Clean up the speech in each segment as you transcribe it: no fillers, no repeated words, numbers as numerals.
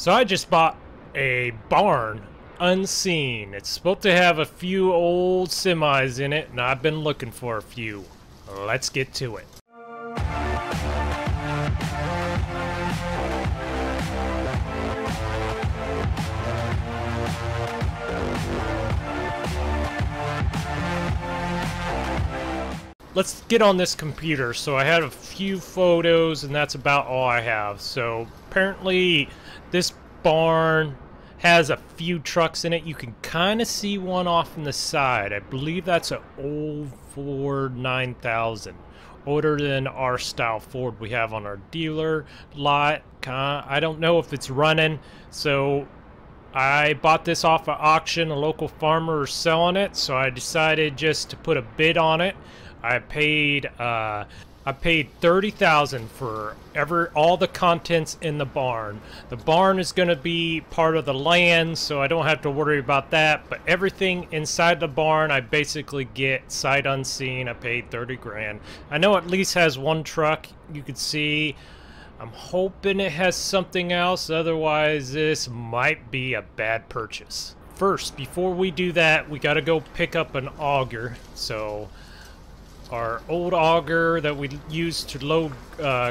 So I just bought a barn unseen. It's supposed to have a few old semis in it, and I've been looking for a few. Let's get to it. Let's get on this computer. So I had a few photos, and that's about all I have. So apparently this barn has a few trucks in it. You can kind of see one off in the side. I believe that's an old Ford 9000, older than our style Ford we have on our dealer lot. I don't know if it's running, so I bought this off of auction. A local farmer is selling it, so I decided just to put a bid on it. I paid $30,000 for all the contents in the barn. The barn is going to be part of the land, so I don't have to worry about that. But everything inside the barn, I basically get sight unseen. I paid $30,000. I know at least has one truck. You can see. I'm hoping it has something else. Otherwise, this might be a bad purchase. First, before we do that, we got to go pick up an auger. So our old auger that we used to load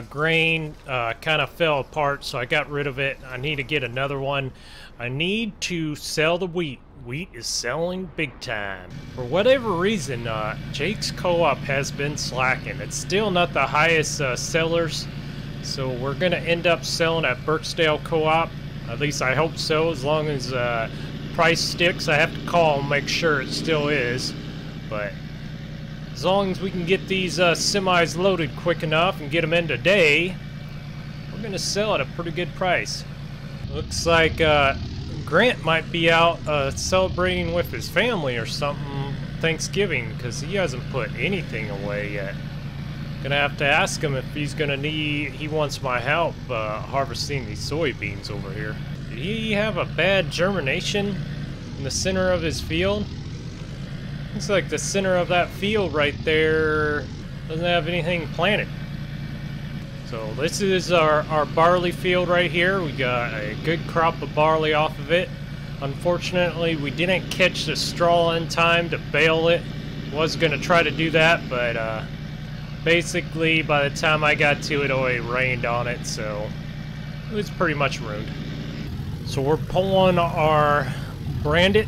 grain kind of fell apart, so I got rid of it. I need to get another one. I need to sell the wheat. Wheat is selling big time. For whatever reason, Jake's Co-op has been slacking. It's still not the highest sellers, so we're going to end up selling at Berksdale Co-op. At least I hope so, as long as price sticks. I have to call and make sure it still is, but as long as we can get these semis loaded quick enough and get them in today, we're going to sell at a pretty good price. Looks like Grant might be out celebrating with his family or something Thanksgiving, because he hasn't put anything away yet. Gonna have to ask him if he's gonna he wants my help harvesting these soybeans over here. Did he have a bad germination in the center of his field? Looks like the center of that field right there doesn't have anything planted. So this is our barley field right here. We got a good crop of barley off of it. Unfortunately, we didn't catch the straw in time to bale it. Was going to try to do that, but basically by the time I got to it, it already rained on it, so it was pretty much ruined. So we're pulling our branded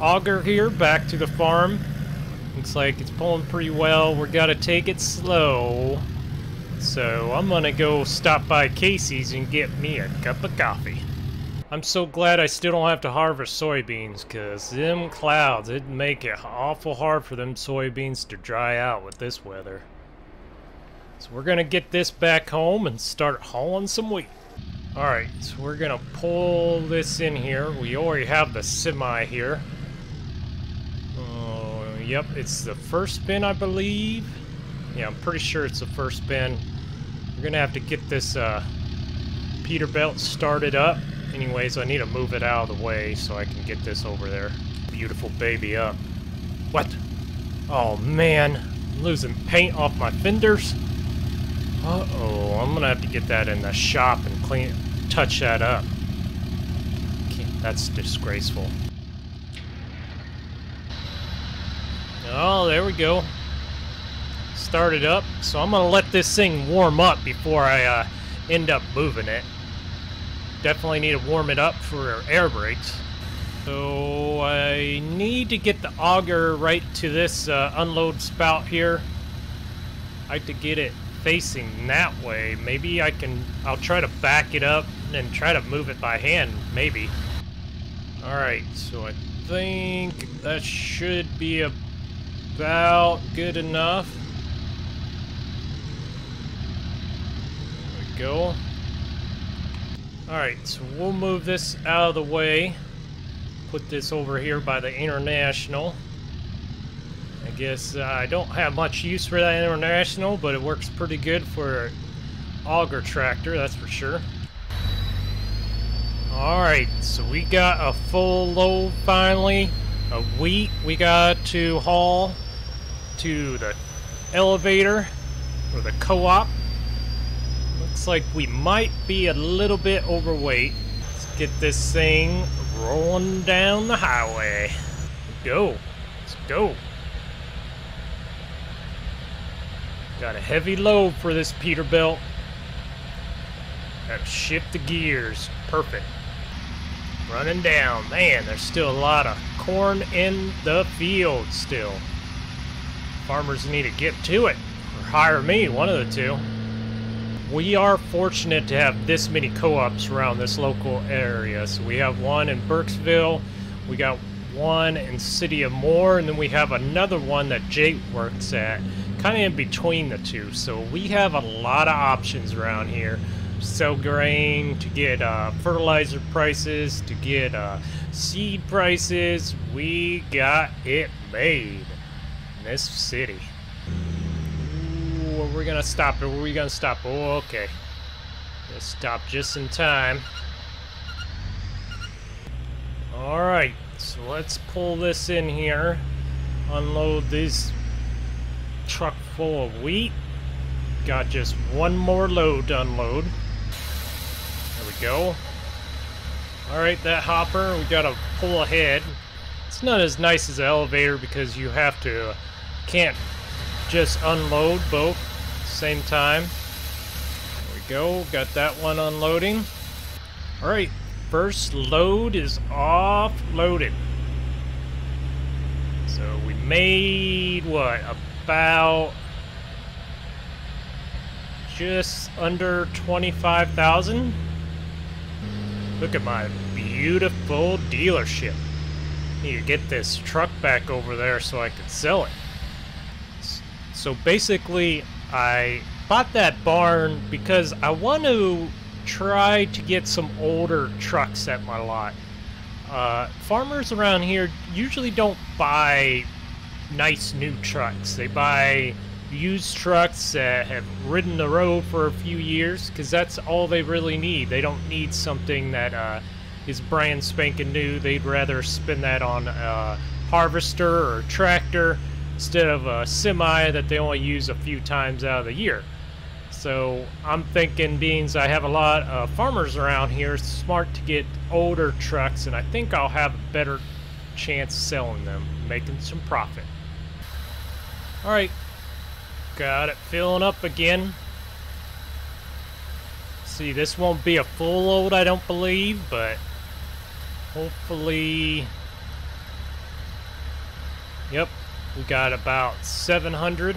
auger here back to the farm. Looks like it's pulling pretty well. We're gotta take it slow, so I'm gonna go stop by Casey's and get me a cup of coffee. I'm so glad I still don't have to harvest soybeans, because them clouds, it'd make it awful hard for them soybeans to dry out with this weather. So we're gonna get this back home and start hauling some wheat. Alright, so we're gonna pull this in here. We already have the semi here. Oh, yep, it's the first bin, I believe. Yeah, I'm pretty sure it's the first bin. We're gonna have to get this Peterbilt started up. Anyways, I need to move it out of the way so I can get this over there. Beautiful baby up. What? Oh man, I'm losing paint off my fenders. Uh-oh, I'm gonna have to get that in the shop and clean it, touch that up. Can't, that's disgraceful. Oh, there we go. Started up, so I'm gonna let this thing warm up before I end up moving it. Definitely need to warm it up for air brakes. So I need to get the auger right to this unload spout here. I have to get it facing that way. Maybe I'll try to back it up and try to move it by hand, maybe. Alright, so I think that should be about good enough. There we go. Alright, so we'll move this out of the way. Put this over here by the International. I guess I don't have much use for that International, but it works pretty good for an auger tractor, that's for sure. Alright, so we got a full load finally of wheat. We got to haul to the elevator or the co-op. Looks like we might be a little bit overweight. get this thing rolling down the highway. Go. Let's go. Got a heavy load for this Peterbilt. Got to shift the gears. Perfect. Running down. Man, there's still a lot of corn in the field still. Farmers need to get to it. Or hire me, one of the two. We are fortunate to have this many co-ops around this local area. So we have one in Berksville. We got one in City of Moore. And then we have another one that Jake works at. Kind of in between the two. So we have a lot of options around here. Sell grain, to get fertilizer prices, to get seed prices. We got it made in this city. Ooh, are we gonna stop? Are we gonna stop? Oh, okay. Let's stop just in time. All right, so let's pull this in here. Unload this truck full of wheat. Got just one more load to unload. Go. Alright, that hopper, we gotta pull ahead. It's not as nice as an elevator because you have to, can't just unload both at the same time. There we go, got that one unloading. Alright, first load is offloaded. So we made, what, about just under 25,000? Look at my beautiful dealership. Need to get this truck back over there so I can sell it. So basically, I bought that barn because I want to try to get some older trucks at my lot. Farmers around here usually don't buy nice new trucks. They buy used trucks that have ridden the road for a few years because that's all they really need. They don't need something that is brand spanking new. They'd rather spend that on a harvester or a tractor instead of a semi that they only use a few times out of the year. So I'm thinking, beans, I have a lot of farmers around here, it's smart to get older trucks, and I think I'll have a better chance selling them, making some profit. All right. Got it filling up again. See, this won't be a full load, I don't believe, but hopefully... Yep, we got about 700.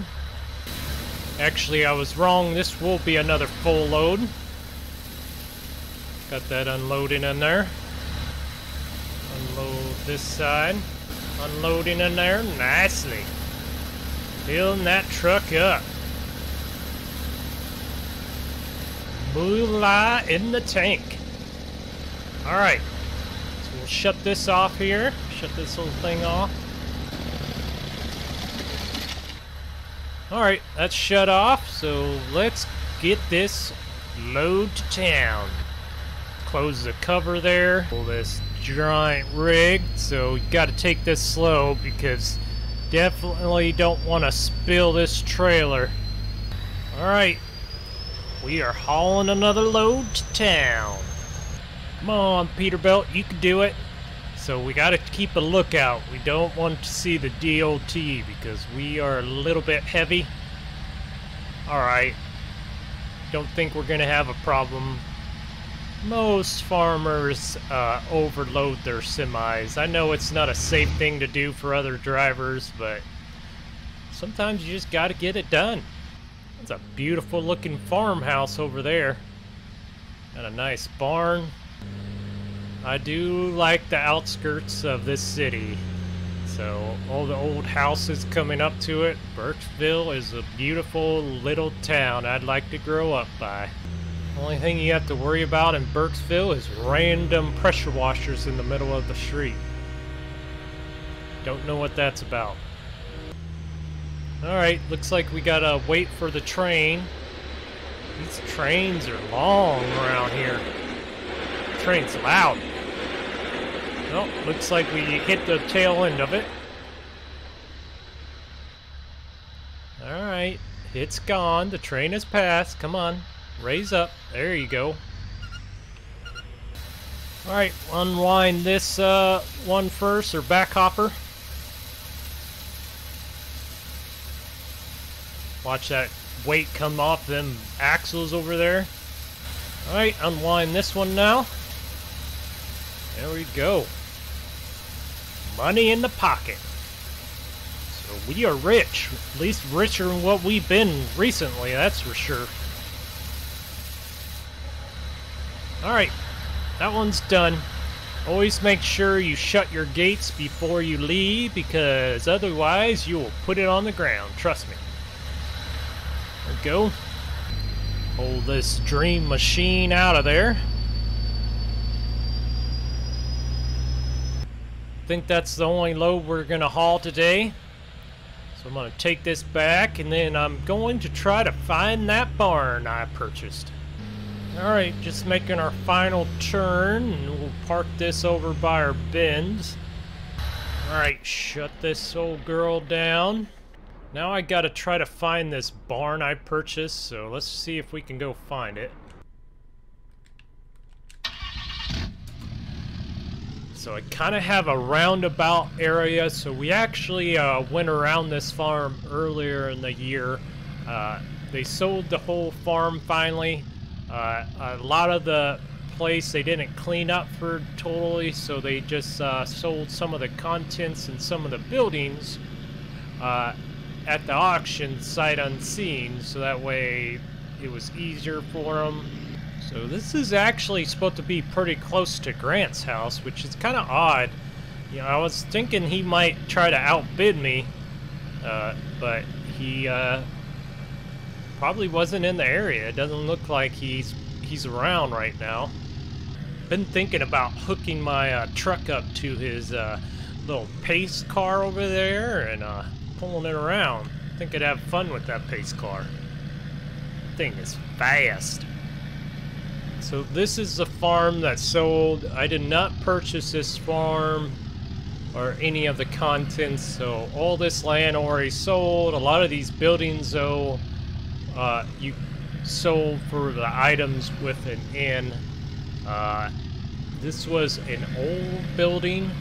Actually, I was wrong. This will be another full load. Got that unloading in there. Unload this side. Unloading in there nicely. Filling that truck up. Moolah in the tank. Alright. So we'll shut this off here. Shut this whole thing off. Alright, that's shut off. So let's get this load to town. Close the cover there. Pull this giant rig. So you gotta take this slow because definitely don't want to spill this trailer. Alright, we are hauling another load to town. Come on, Peterbilt, you can do it. So we got to keep a lookout. We don't want to see the DOT because we are a little bit heavy. Alright, don't think we're going to have a problem. Most farmers overload their semis. I know it's not a safe thing to do for other drivers, but sometimes you just got to get it done. That's a beautiful looking farmhouse over there. Got a nice barn. I do like the outskirts of this city. So all the old houses coming up to it. Berksville is a beautiful little town I'd like to grow up by. Only thing you have to worry about in Berksville is random pressure washers in the middle of the street. Don't know what that's about. Alright, looks like we gotta wait for the train. These trains are long around here. The train's loud. Well, looks like we hit the tail end of it. Alright, it's gone. The train has passed. Come on. Raise up. There you go. Alright, unwind this one first, or back hopper. Watch that weight come off them axles over there. Alright, unwind this one now. There we go. Money in the pocket. So we are rich. At least richer than what we've been recently, that's for sure. Alright. That one's done. Always make sure you shut your gates before you leave, because otherwise you will put it on the ground. Trust me. There we go. Pull this dream machine out of there. I think that's the only load we're going to haul today. So I'm going to take this back, and then I'm going to try to find that barn I purchased. Alright, just making our final turn, and we'll park this over by our bins. Alright, shut this old girl down. Now I gotta try to find this barn I purchased, so let's see if we can go find it. So I kinda have a roundabout area, so we actually went around this farm earlier in the year. They sold the whole farm finally. A lot of the place they didn't clean up for totally, so they just sold some of the contents and some of the buildings at the auction sight unseen, so that way it was easier for them. So this is actually supposed to be pretty close to Grant's house, which is kind of odd. You know, I was thinking he might try to outbid me, but he probably wasn't in the area. It doesn't look like he's around right now. Been thinking about hooking my truck up to his little pace car over there and pulling it around. I think I'd have fun with that pace car. Thing is fast. So this is the farm that sold. I did not purchase this farm or any of the contents, so all this land already sold. A lot of these buildings though, you sold for the items with an N. This was an old building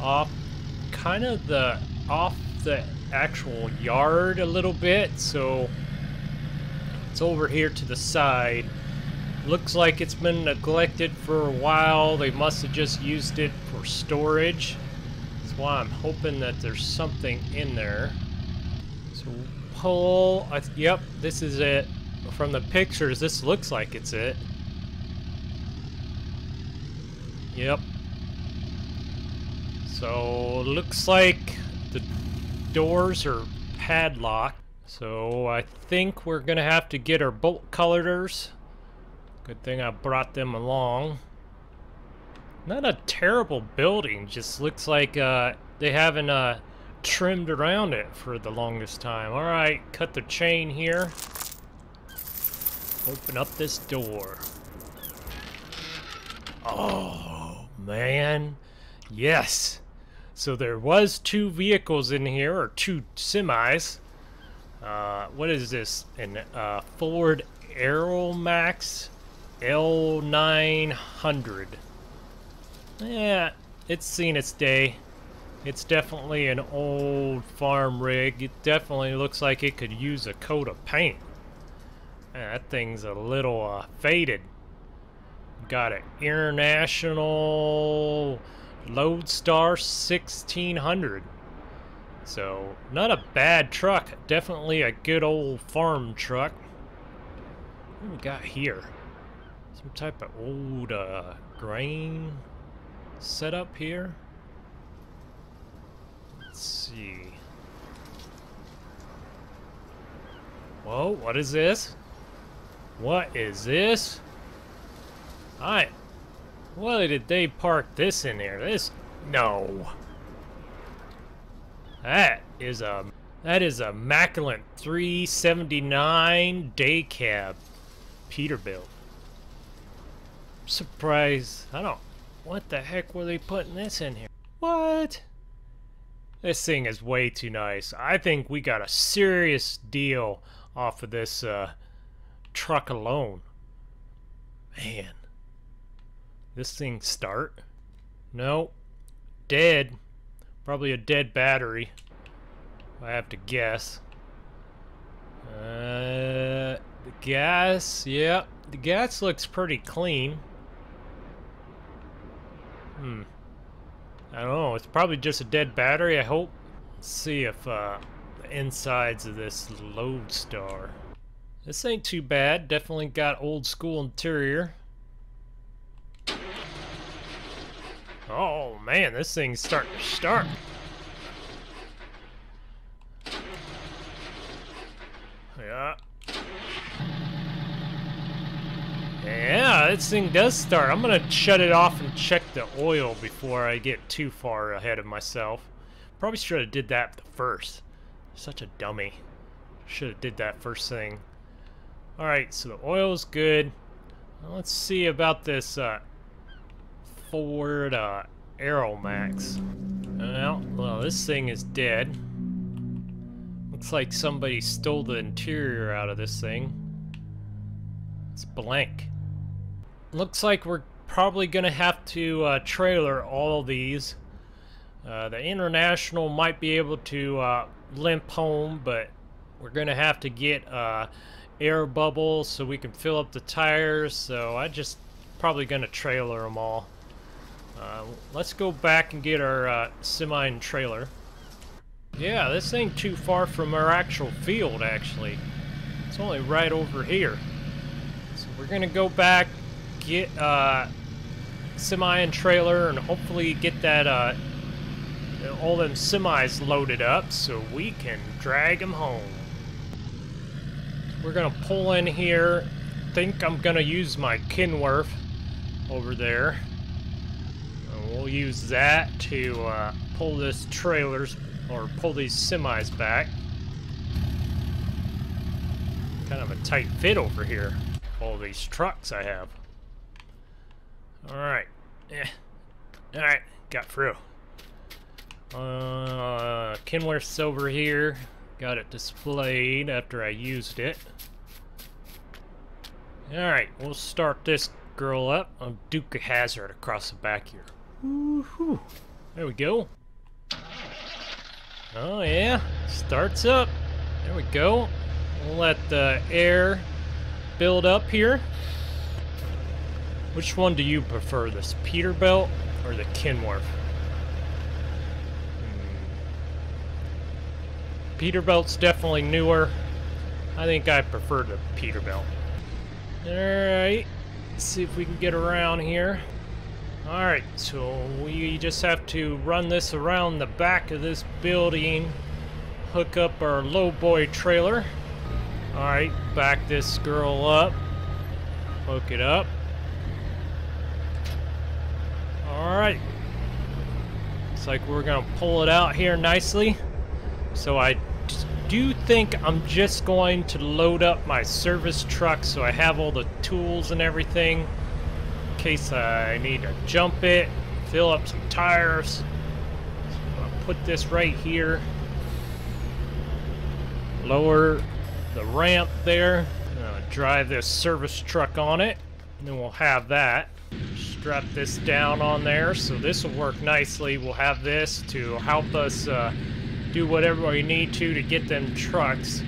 off kind of the off the actual yard a little bit, so it's over here to the side. Looks like it's been neglected for a while. They must have just used it for storage. That's why I'm hoping that there's something in there. So pull, yep, this is it. From the pictures, this looks like it's it. Yep. So looks like the doors are padlocked. So I think we're gonna have to get our bolt cutters. Good thing I brought them along. Not a terrible building. Just looks like they haven't trimmed around it for the longest time. Alright, cut the chain here. Open up this door. Oh, man. Yes. So there was two vehicles in here, or two semis. What is this? An Ford Aeromax L900. Yeah, it's seen its day. It's definitely an old farm rig. It definitely looks like it could use a coat of paint. Man, that thing's a little faded. Got an International Loadstar 1600. So, not a bad truck. Definitely a good old farm truck. What do we got here? Some type of old grain setup here. Let's see. Whoa, what is this? What is this? Alright. Why did they park this in there? This, no. That is a Macklin 379 day cab, Peterbilt. I'm surprised. What the heck were they putting this in here? What? This thing is way too nice. I think we got a serious deal off of this truck alone. Man. This thing start? No. Dead. Probably a dead battery, I have to guess. The gas, yeah. The gas looks pretty clean. I don't know, it's probably just a dead battery, I hope. Let's see if the insides of this Loadstar. This ain't too bad, definitely got old school interior. Oh man, this thing's starting to start. Yeah. Yeah, this thing does start. I'm gonna shut it off and check the oil before I get too far ahead of myself. Probably should have did that first. Such a dummy. Should have did that first thing. Alright, so the oil's good. Now let's see about this Ford Aeromax. Well, this thing is dead. Looks like somebody stole the interior out of this thing. It's blank. Looks like we're probably gonna have to trailer all these. The International might be able to limp home, but we're gonna have to get air bubbles so we can fill up the tires, so I just probably gonna trailer them all. Let's go back and get our semi and trailer. Yeah, this ain't too far from our actual field, actually. It's only right over here. So we're gonna go back, get semi and trailer, and hopefully get that all them semis loaded up so we can drag them home. We're gonna pull in here. Think I'm gonna use my Kenworth over there. We'll use that to pull this trailers or pull these semis back. Kind of a tight fit over here. All these trucks I have. All right, yeah, all right, got through. Kenworth's over here. Got it displayed after I used it. All right, we'll start this girl up. I'll Duke of Hazzard across the back here. Woohoo! There we go. Oh yeah, starts up. There we go. We'll let the air build up here. Which one do you prefer, this Peterbilt or the Kenworth? Peterbilt's definitely newer. I think I prefer the Peterbilt. Alright, let's see if we can get around here. Alright, so we just have to run this around the back of this building, hook up our lowboy trailer. Alright, back this girl up, hook it up. Alright, looks like we're gonna pull it out here nicely. So I do think I'm just going to load up my service truck so I have all the tools and everything. In case I need to jump it, fill up some tires. So I'll put this right here. Lower the ramp there. Drive this service truck on it, and then we'll have that. Strap this down on there, so this will work nicely. We'll have this to help us do whatever we need to get them trucks.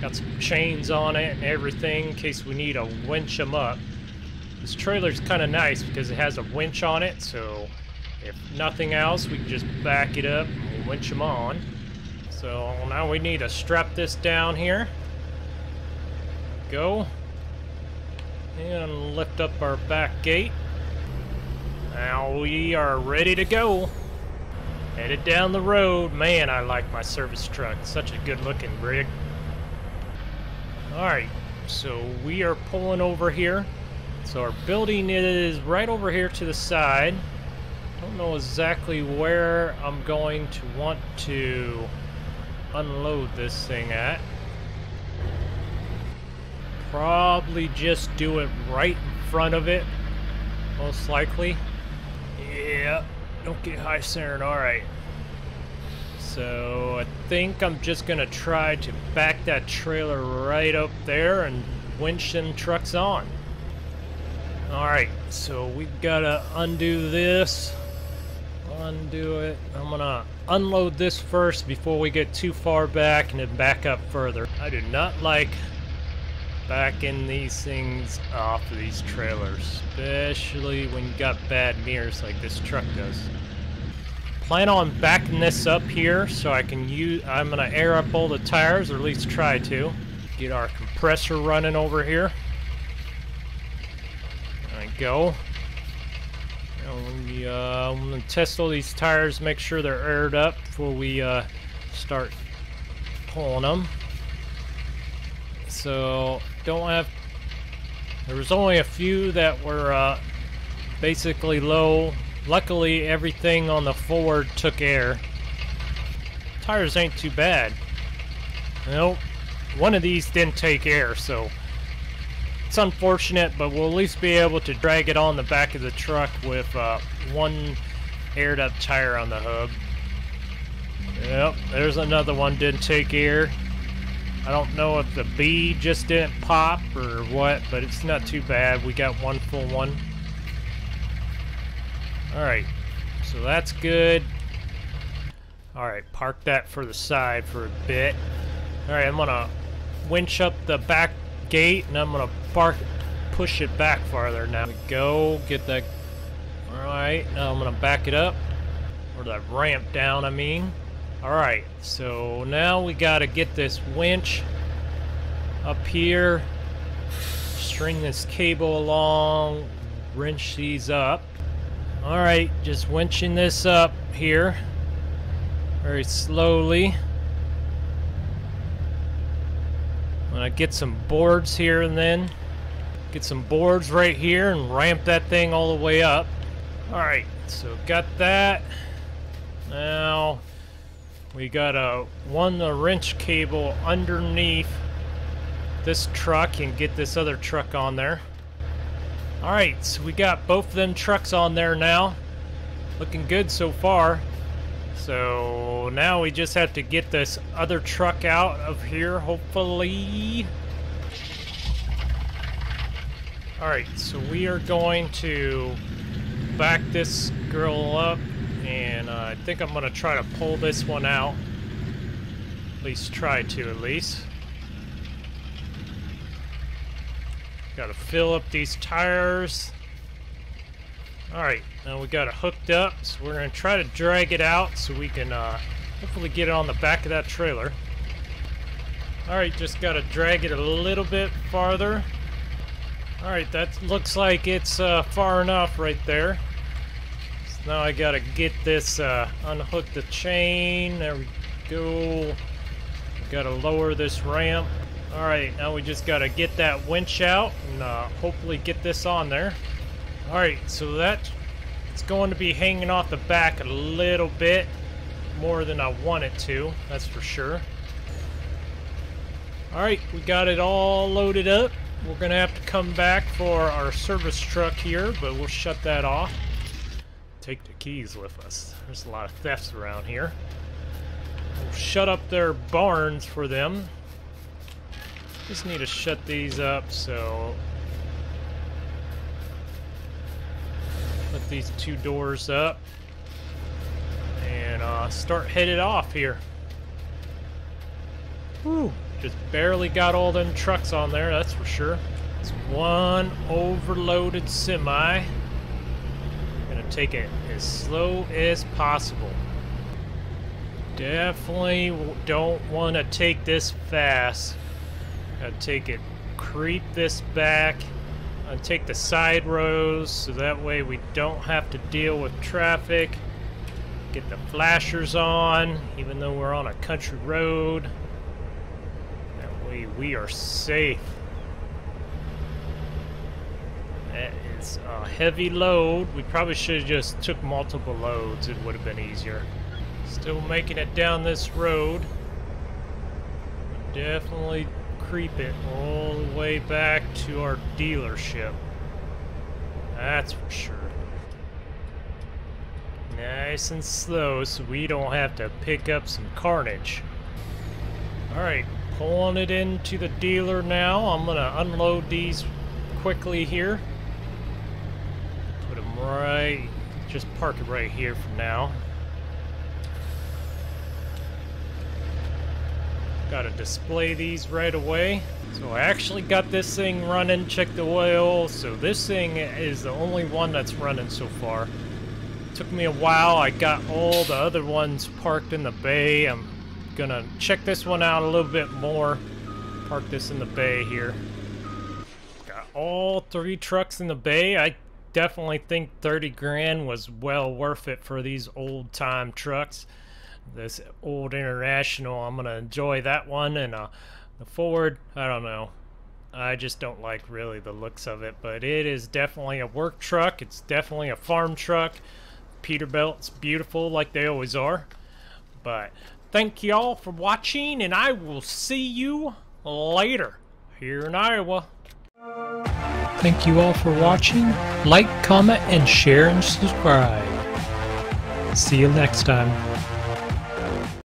Got some chains on it and everything in case we need to winch them up. This trailer's kind of nice because it has a winch on it, so if nothing else, we can just back it up and winch them on. So now we need to strap this down here. Go. And lift up our back gate. Now we are ready to go. Headed down the road. Man, I like my service truck. Such a good looking rig. Alright, so we are pulling over here. So our building is right over here to the side. Don't know exactly where I'm going to want to unload this thing at. Probably just do it right in front of it, most likely. Yeah, don't get high centered, alright. So I think I'm just gonna try to back that trailer right up there and winch them trucks on. Alright, so we've got to undo this. Undo it. I'm going to unload this first before we get too far back and then back up further. I do not like backing these things off of these trailers, especially when you got bad mirrors like this truck does. Plan on backing this up here so I can use, I'm going to air up all the tires, or at least try to. Get our compressor running over here. There we go. And we, I'm going to test all these tires, make sure they're aired up before we start pulling them. So, don't have, there was only a few that were basically low. Luckily, everything on the Ford took air. Tires ain't too bad. Nope. One of these didn't take air, so it's unfortunate, but we'll at least be able to drag it on the back of the truck with one aired up tire on the hub. Yep, there's another one didn't take air. I don't know if the B just didn't pop or what, but it's not too bad. We got one full one. Alright, so that's good. Alright, park that for the side for a bit. Alright, I'm gonna winch up the back gate and I'm gonna push it back farther now. We go, get that. Alright, now I'm gonna back it up. Or that ramp down, I mean. Alright, so now we gotta get this winch up here, string this cable along, wrench these up. Alright, just winching this up here very slowly. I'm gonna get some boards here and then. Get some boards right here and ramp that thing all the way up. Alright, so got that. Now we gotta run the wrench cable underneath this truck and get this other truck on there. Alright, so we got both of them trucks on there now. Looking good so far. So now we just have to get this other truck out of here, hopefully. Alright, so we are going to back this girl up, and I think I'm going to try to pull this one out. At least try to, at least. Got to fill up these tires. Alright, now we got it hooked up, so we're going to try to drag it out so we can hopefully get it on the back of that trailer. Alright, just got to drag it a little bit farther. Alright, that looks like it's far enough right there. So now I got to get this, unhook the chain, there we go. Got to lower this ramp. Alright, now we just got to get that winch out and hopefully get this on there. Alright, so that it's going to be hanging off the back a little bit more than I want it to, that's for sure. Alright, we got it all loaded up. We're going to have to come back for our service truck here, but we'll shut that off. Take the keys with us. There's a lot of thefts around here. We'll shut up their barns for them. Just need to shut these up, so let these two doors up and start headed off here. Whew, just barely got all them trucks on there, that's for sure. It's one overloaded semi. I'm gonna take it as slow as possible. Definitely don't want to take this fast. Gotta take it, creep this back. I take the side rows so that way we don't have to deal with traffic. Get the flashers on, even though we're on a country road. That way we are safe. That is a heavy load. We probably should have just took multiple loads. It would have been easier. Still making it down this road. Definitely creep it all the way back to our dealership. That's for sure. Nice and slow so we don't have to pick up some carnage. Alright, pulling it into the dealer now. I'm gonna unload these quickly here. right, just park it right here for now. Gotta display these right away. So I actually got this thing running, checked the oil. So this thing is the only one that's running so far. Took me a while, I got all the other ones parked in the bay. I'm gonna check this one out a little bit more. Park this in the bay here. Got all three trucks in the bay. I definitely think 30 grand was well worth it for these old time trucks. This old International, I'm gonna enjoy that one, and the Ford, I don't know, I just don't like really the looks of it, but it is definitely a work truck. It's definitely a farm truck. Peterbilt's beautiful like they always are. But thank you all for watching, and I will see you later here in Iowa. Thank you all for watching. Like, comment, and share, and subscribe. See you next time.